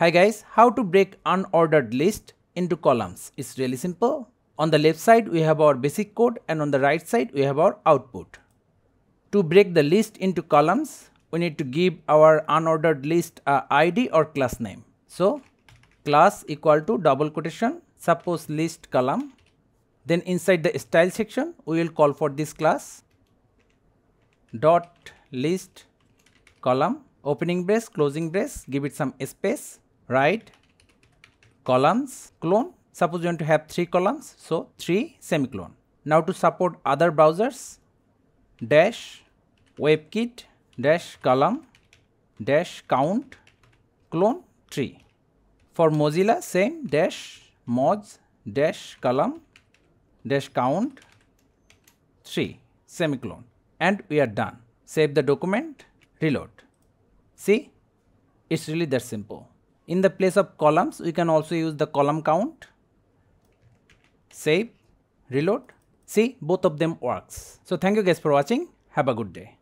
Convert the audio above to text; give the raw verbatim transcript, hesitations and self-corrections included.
Hi guys, how to break unordered list into columns? It's really simple. On the left side we have our basic code and on the right side we have our output. To break the list into columns, we need to give our unordered list a I D or class name. So class equal to double quotation, suppose list column. Then inside the style section we will call for this class dot list column, opening brace, closing brace, give it some space. Right, columns, colon, suppose you want to have three columns, so three semicolon. Now to support other browsers, dash webkit dash column dash count colon three. For Mozilla, same, dash mods dash column dash count three semicolon, and we are done. Save the document, reload. See, it's really that simple. In the place of columns, we can also use the column count. Save, reload. See, both of them works. So thank you guys for watching. Have a good day.